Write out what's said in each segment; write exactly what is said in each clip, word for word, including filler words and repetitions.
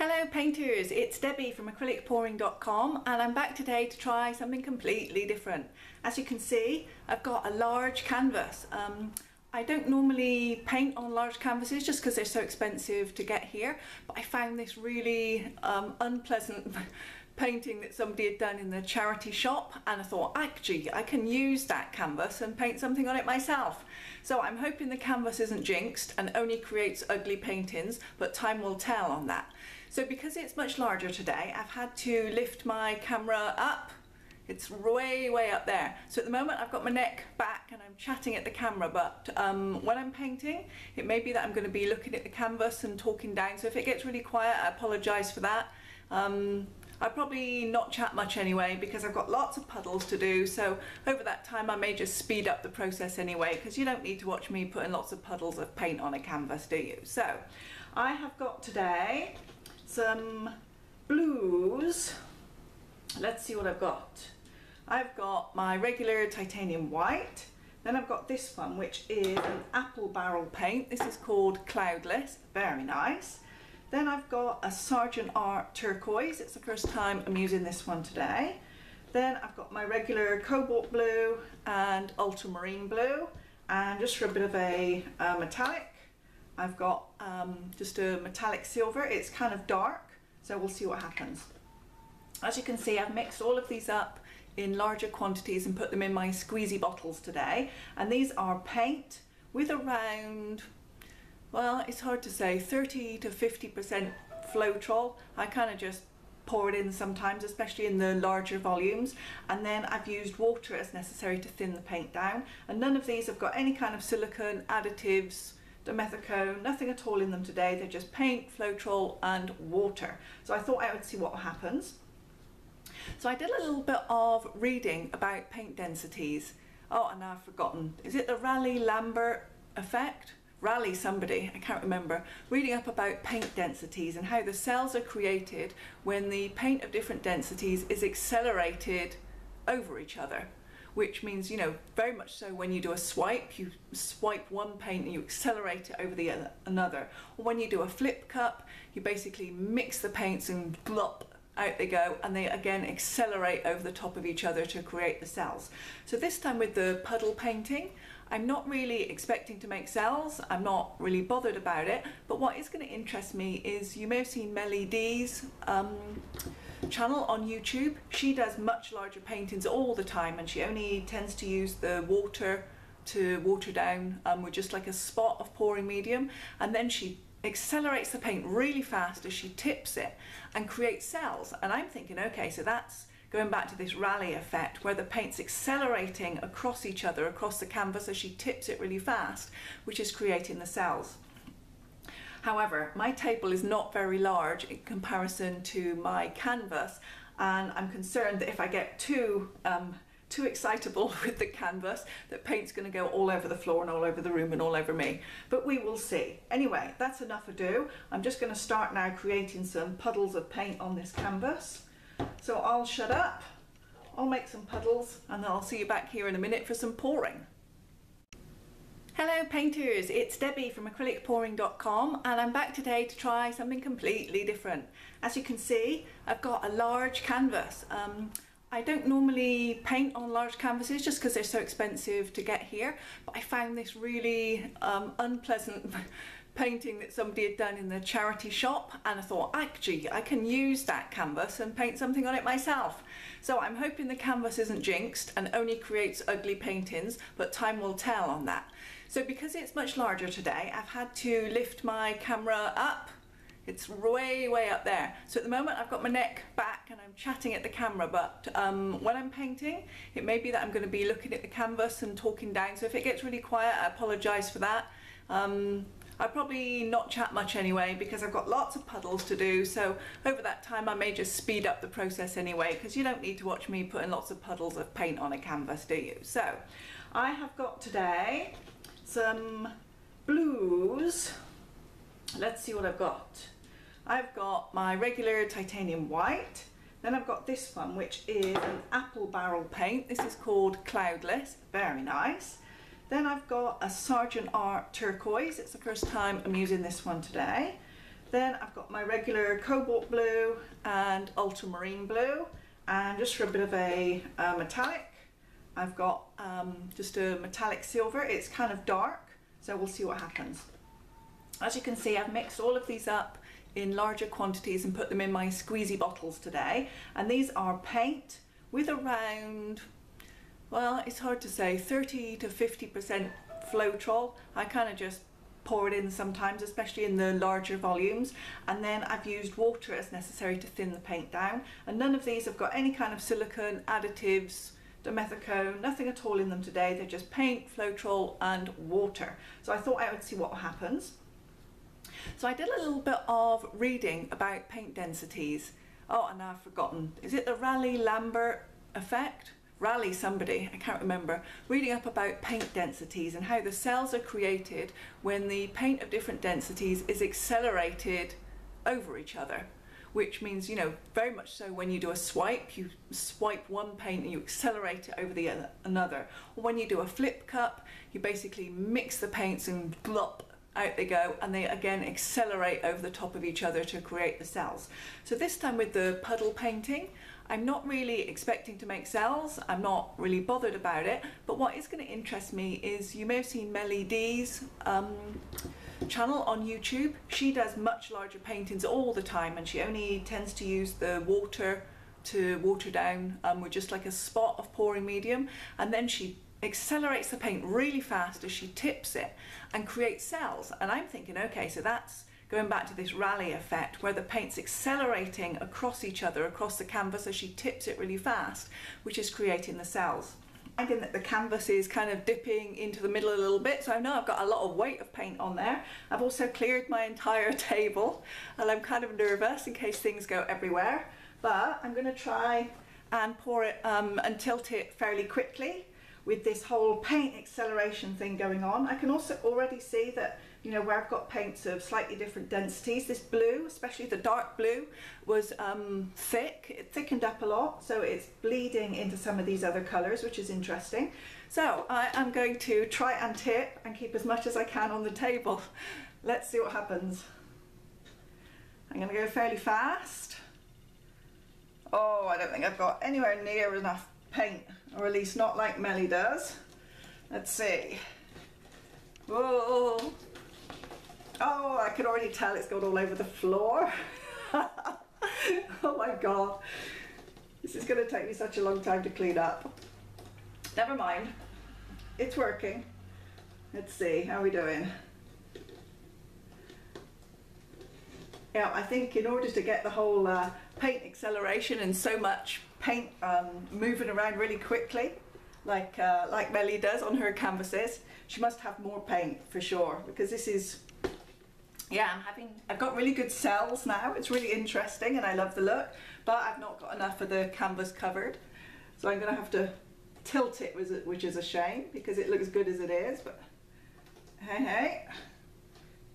Hello painters, it's Debbie from acrylic pouring dot com and I'm back today to try something completely different. As you can see, I've got a large canvas. Um, I don't normally paint on large canvases just because they're so expensive to get here, but I found this really um, unpleasant painting that somebody had done in the charity shop, and I thought, actually, I can use that canvas and paint something on it myself. So I'm hoping the canvas isn't jinxed and only creates ugly paintings, but time will tell on that. So because it's much larger today, I've had to lift my camera up. It's way, way up there. So at the moment I've got my neck back and I'm chatting at the camera, but um, when I'm painting, it may be that I'm going to be looking at the canvas and talking down. So if it gets really quiet, I apologise for that. Um, I'll probably not chat much anyway because I've got lots of puddles to do. So over that time I may just speed up the process anyway, because you don't need to watch me putting lots of puddles of paint on a canvas, do you? So I have got today some blues. Let's see what I've got. I've got my regular titanium white, then I've got this one which is an Apple Barrel paint. This is called Cloudless, very nice. Then I've got a Sargent Art Turquoise, it's the first time I'm using this one today. Then I've got my regular Cobalt Blue and Ultra Marine Blue, and just for a bit of a uh, metallic, I've got um, just a metallic silver. It's kind of dark, so we'll see what happens. As you can see, I've mixed all of these up in larger quantities and put them in my squeezy bottles today, and these are paint with around, well, it's hard to say, thirty to fifty percent Floetrol. I kind of just pour it in sometimes, especially in the larger volumes, and then I've used water as necessary to thin the paint down, and none of these have got any kind of silicone, additives, Dimethicone, nothing at all in them today. They're just paint, Floetrol and water. So I thought I would see what happens. So I did a little bit of reading about paint densities. Oh, and now I've forgotten. Is it the Rayleigh–Lambert effect? Rayleigh somebody, I can't remember. Reading up about paint densities and how the cells are created when the paint of different densities is accelerated over each other. Which means, you know, very much so when you do a swipe, you swipe one paint and you accelerate it over the other, another. Or when you do a flip cup, you basically mix the paints and glop, out they go, and they again accelerate over the top of each other to create the cells. So this time with the puddle painting, I'm not really expecting to make cells, I'm not really bothered about it, but what is going to interest me is, you may have seen MelyD's um, channel on YouTube. She does much larger paintings all the time, and she only tends to use the water to water down um, with just like a spot of pouring medium, and then she accelerates the paint really fast as she tips it and creates cells. And I'm thinking, okay, so that's going back to this Rayleigh effect where the paint's accelerating across each other, across the canvas as she tips it really fast, which is creating the cells. However, my table is not very large in comparison to my canvas, and I'm concerned that if I get too um, too excitable with the canvas, that paint's going to go all over the floor and all over the room and all over me. But we will see. Anyway, that's enough ado. I'm just going to start now creating some puddles of paint on this canvas. So I'll shut up, I'll make some puddles, and then I'll see you back here in a minute for some pouring. Hello painters, it's Debbie from acrylic pouring dot com and I'm back today to try something completely different. As you can see, I've got a large canvas. Um, I don't normally paint on large canvases just because they're so expensive to get here, but I found this really um, unpleasant painting that somebody had done in the charity shop, and I thought, actually, I can use that canvas and paint something on it myself. So I'm hoping the canvas isn't jinxed and only creates ugly paintings, but time will tell on that. So because it's much larger today, I've had to lift my camera up. It's way, way up there. So at the moment I've got my neck back and I'm chatting at the camera, but um, when I'm painting, it may be that I'm going to be looking at the canvas and talking down. So if it gets really quiet, I apologise for that. Um, I'll probably not chat much anyway because I've got lots of puddles to do. So over that time I may just speed up the process anyway, because you don't need to watch me putting lots of puddles of paint on a canvas, do you? So I have got today some blues. Let's see what I've got. I've got my regular titanium white, then I've got this one which is an Apple Barrel paint. This is called Cloudless, very nice. Then I've got a Sargent Art Turquoise, it's the first time I'm using this one today. Then I've got my regular Cobalt Blue and Ultra Marine Blue, and just for a bit of a uh, metallic, I've got um, just a metallic silver. It's kind of dark, so we'll see what happens. As you can see, I've mixed all of these up in larger quantities and put them in my squeezy bottles today, and these are paint with around, well, it's hard to say, thirty to fifty percent Floetrol. I kind of just pour it in sometimes, especially in the larger volumes, and then I've used water as necessary to thin the paint down, and none of these have got any kind of silicone, additives, dimethicone, nothing at all in them today. They're just paint, Floetrol and water. So I thought I would see what happens. So I did a little bit of reading about paint densities. Oh, and now I've forgotten. Is it the Rayleigh–Taylor effect? Rayleigh somebody, I can't remember. Reading up about paint densities and how the cells are created when the paint of different densities is accelerated over each other. Which means, you know, very much so when you do a swipe, you swipe one paint and you accelerate it over the other, another. Or when you do a flip cup, you basically mix the paints and glop, out they go, and they again accelerate over the top of each other to create the cells. So this time with the puddle painting, I'm not really expecting to make cells, I'm not really bothered about it, but what is going to interest me is, you may have seen MelyD's um, channel on YouTube. She does much larger paintings all the time, and she only tends to use the water to water down um, with just like a spot of pouring medium, and then she accelerates the paint really fast as she tips it and creates cells. And I'm thinking, okay, so that's going back to this Rayleigh effect where the paint's accelerating across each other, across the canvas as she tips it really fast, which is creating the cells. I think that the canvas is kind of dipping into the middle a little bit, so I know I've got a lot of weight of paint on there. I've also cleared my entire table, and I'm kind of nervous in case things go everywhere, but I'm going to try and pour it um, and tilt it fairly quickly with this whole paint acceleration thing going on. I can also already see that, you know, where I've got paints of slightly different densities, this blue, especially the dark blue, was um, thick. It thickened up a lot, so it's bleeding into some of these other colours, which is interesting. So I am going to try and tip and keep as much as I can on the table. Let's see what happens. I'm going to go fairly fast. Oh, I don't think I've got anywhere near enough paint, or at least not like Melly does. Let's see. Whoa. Oh, I could already tell it's got all over the floor. Oh my god, this is going to take me such a long time to clean up. Never mind, it's working. Let's see, how are we doing? Yeah, I think in order to get the whole uh, paint acceleration and so much paint um, moving around really quickly, like uh, like Melly does on her canvases, she must have more paint for sure, because this is, yeah, I'm having, I've got really good cells now. It's really interesting and I love the look, but I've not got enough of the canvas covered, so I'm going to have to tilt it, which is a shame because it looks good as it is, but hey, hey,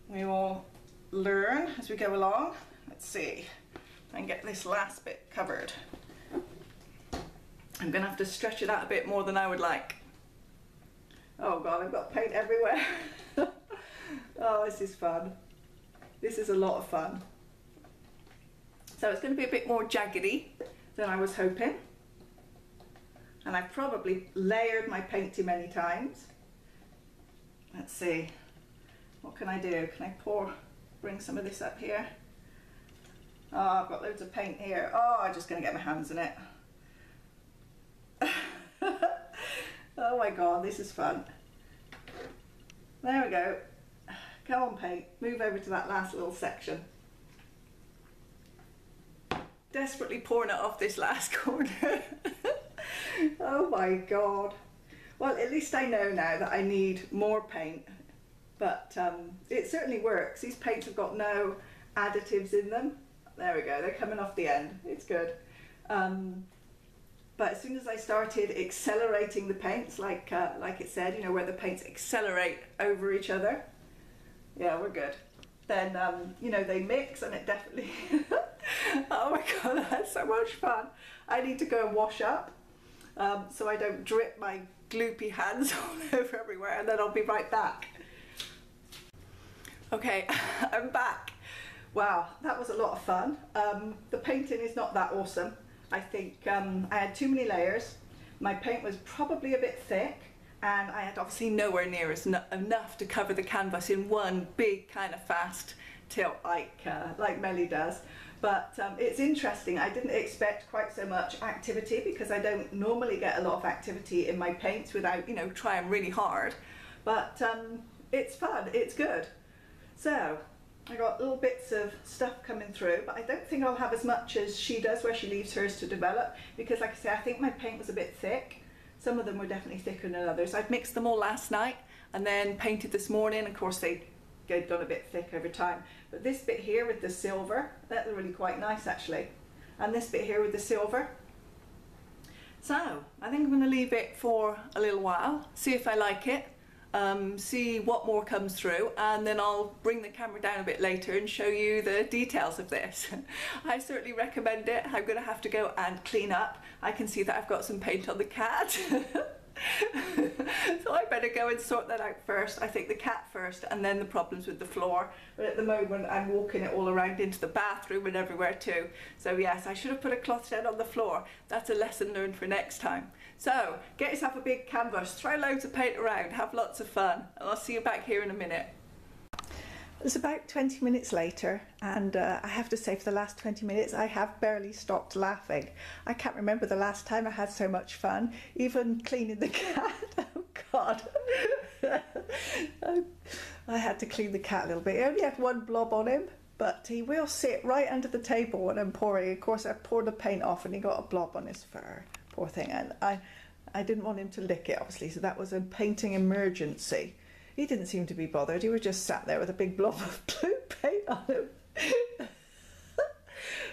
we will learn as we go along. Let's see, and get this last bit covered. I'm going to have to stretch it out a bit more than I would like. Oh god, I've got paint everywhere. Oh, this is fun. This is a lot of fun. So it's going to be a bit more jaggedy than I was hoping. And I've probably layered my paint too many times. Let's see. What can I do? Can I pour, bring some of this up here? Oh, I've got loads of paint here. Oh, I'm just going to get my hands in it. Oh my god, this is fun. There we go. Go on, paint. Move over to that last little section. Desperately pouring it off this last corner. Oh my god. Well, at least I know now that I need more paint. But um, it certainly works. These paints have got no additives in them. There we go. They're coming off the end. It's good. Um, But as soon as I started accelerating the paints, like uh, like it said, you know, where the paints accelerate over each other, yeah, we're good. Then, um, you know, they mix and it definitely... Oh my god, that's so much fun. I need to go and wash up um, so I don't drip my gloopy hands all over everywhere, and then I'll be right back. Okay, I'm back. Wow, that was a lot of fun. Um, the painting is not that awesome. I think um, I had too many layers. My paint was probably a bit thick, and I had obviously nowhere near as n enough to cover the canvas in one big kind of fast tilt like, uh, like Melly does. But um, it's interesting. I didn't expect quite so much activity, because I don't normally get a lot of activity in my paints without, you know, trying really hard. But um, it's fun, it's good. So I got little bits of stuff coming through, but I don't think I'll have as much as she does, where she leaves hers to develop, because like I say, I think my paint was a bit thick. Some of them were definitely thicker than others. I've mixed them all last night and then painted this morning. Of course they get done a bit thick over time, but this bit here with the silver, that's really quite nice actually, and this bit here with the silver. So I think I'm going to leave it for a little while, see if I like it. Um, see what more comes through, and then I'll bring the camera down a bit later and show you the details of this. I certainly recommend it. I'm going to have to go and clean up. I can see that I've got some paint on the cat. So I better go and sort that out first. I think the cat first, and then the problems with the floor. But at the moment I'm walking it all around into the bathroom and everywhere too. So yes, I should have put a cloth down on the floor. That's a lesson learned for next time. So get yourself a big canvas, throw loads of paint around, have lots of fun, and I'll see you back here in a minute. It's about twenty minutes later, and uh, I have to say, for the last twenty minutes I have barely stopped laughing. I can't remember the last time I had so much fun, even cleaning the cat. Oh god. I had to clean the cat a little bit. He only had one blob on him, but he will sit right under the table when I'm pouring. Of course I poured the paint off and he got a blob on his fur, poor thing, and I, I didn't want him to lick it obviously, so that was a painting emergency. He didn't seem to be bothered. He was just sat there with a big blob of blue paint on him.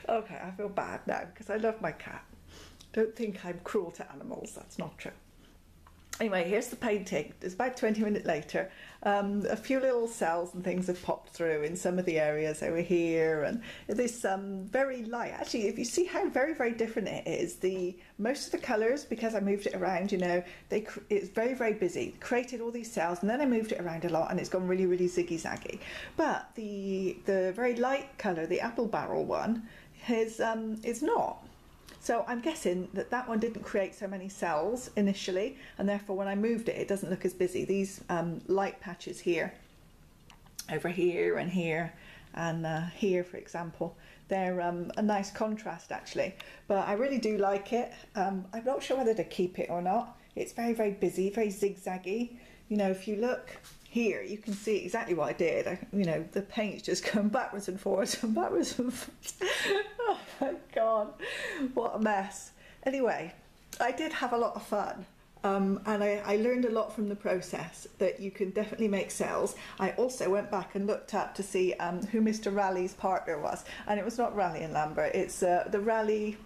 Okay, I feel bad now because I love my cat. Don't think I'm cruel to animals. That's not true. Anyway, here's the painting. It's about twenty minutes later. Um, a few little cells and things have popped through in some of the areas over here, and this um, very light. Actually, if you see how very, very different it is, the most of the colours, because I moved it around, you know, they it's very, very busy. Created all these cells, and then I moved it around a lot, and it's gone really, really ziggy-zaggy. But the the very light colour, the Apple Barrel one, is um, is not. So I'm guessing that that one didn't create so many cells initially, and therefore when I moved it, it doesn't look as busy. These um, light patches here, over here and here, and uh, here for example, they're um, a nice contrast actually. But I really do like it. Um, I'm not sure whether to keep it or not. It's very, very busy, very zigzaggy. You know, if you look here, you can see exactly what I did. I, you know, the paint's just going backwards and forwards and backwards and forwards. Oh my god, what a mess. Anyway, I did have a lot of fun, um, and I, I learned a lot from the process, that you can definitely make cells. I also went back and looked up to see um, who Mister Raleigh's partner was, and it was not Rayleigh and Lambert, it's uh, the Rayleigh...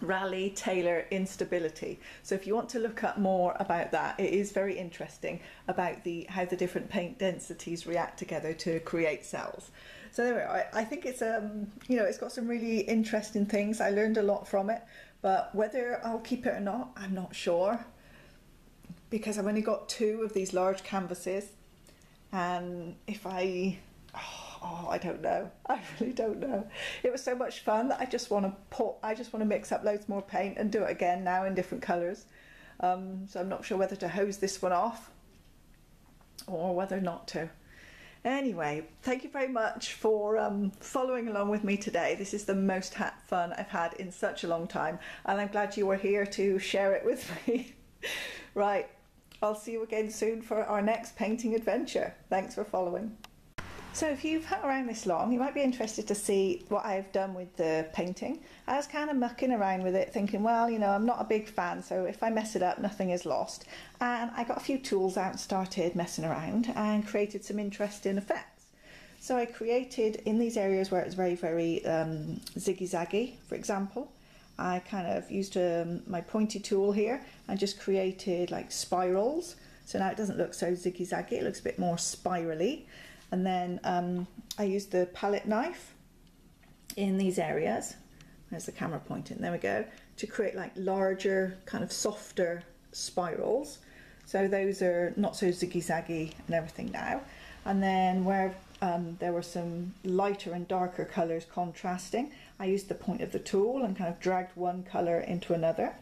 Rayleigh–Taylor instability. So if you want to look up more about that, it is very interesting about the how the different paint densities react together to create cells. So anyway, I, I think it's um you know, it's got some really interesting things. I learned a lot from it, but whether I'll keep it or not, I'm not sure, because I've only got two of these large canvases, and if I Oh, oh, I don't know. I really don't know. It was so much fun that I just want to pour, I just want to mix up loads more paint and do it again now in different colours. Um, so I'm not sure whether to hose this one off or whether not to. Anyway, thank you very much for um, following along with me today. This is the most ha- fun I've had in such a long time, and I'm glad you were here to share it with me. Right, I'll see you again soon for our next painting adventure. Thanks for following. So if you've hung around this long, you might be interested to see what I've done with the painting. I was kind of mucking around with it, thinking, well, you know, I'm not a big fan, so if I mess it up, nothing is lost. And I got a few tools out and started messing around and created some interesting effects. So I created in these areas where it's very, very um, ziggy-zaggy, for example. I kind of used um, my pointy tool here and just created like spirals. So now it doesn't look so ziggy-zaggy, it looks a bit more spirally. And then um, I used the palette knife in these areas, there's the camera pointing, there we go, to create like larger, kind of softer spirals. So those are not so ziggy-zaggy and everything now. And then where Um, there were some lighter and darker colors contrasting. I used the point of the tool and kind of dragged one color into another.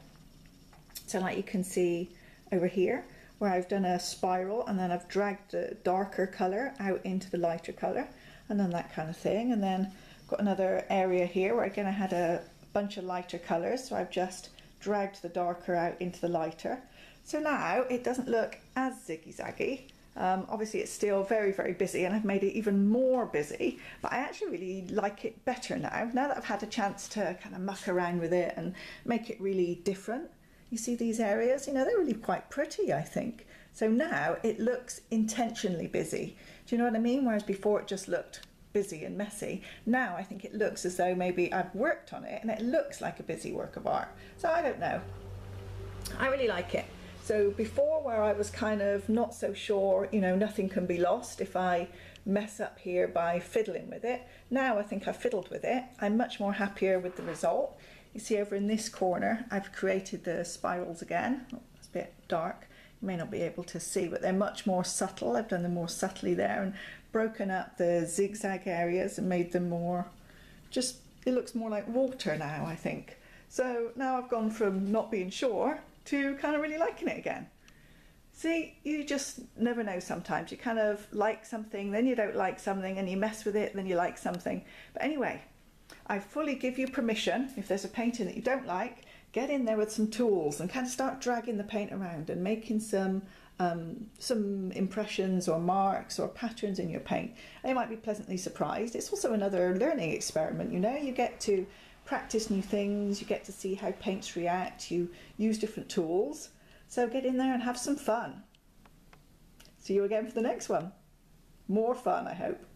So like you can see over here where I've done a spiral and then I've dragged the darker color out into the lighter color and then that kind of thing. And then got another area here where again I had a bunch of lighter colors, so I've just dragged the darker out into the lighter. So now it doesn't look as ziggy-zaggy. Um, obviously it's still very, very busy and I've made it even more busy, but I actually really like it better now. Now that I've had a chance to kind of muck around with it and make it really different. You see these areas, you know, they're really quite pretty, I think. So now it looks intentionally busy. Do you know what I mean? Whereas before it just looked busy and messy. Now I think it looks as though maybe I've worked on it and it looks like a busy work of art. So I don't know. I really like it. So before, where I was kind of not so sure, you know, nothing can be lost if I mess up here by fiddling with it. Now I think I've fiddled with it. I'm much more happier with the result. You see over in this corner, I've created the spirals again. Oh, it's a bit dark. You may not be able to see, but they're much more subtle. I've done them more subtly there and broken up the zigzag areas and made them more, just, it looks more like water now, I think. So now I've gone from not being sure to kind of really liking it again. See, you just never know sometimes. You kind of like something, then you don't like something, and you mess with it, then you like something. But anyway, I fully give you permission, if there's a painting that you don't like, get in there with some tools and kind of start dragging the paint around and making some um, some impressions or marks or patterns in your paint. And you might be pleasantly surprised. It's also another learning experiment, you know. You get to practice new things, you get to see how paints react, you use different tools. So get in there and have some fun. See you again for the next one. More fun, I hope.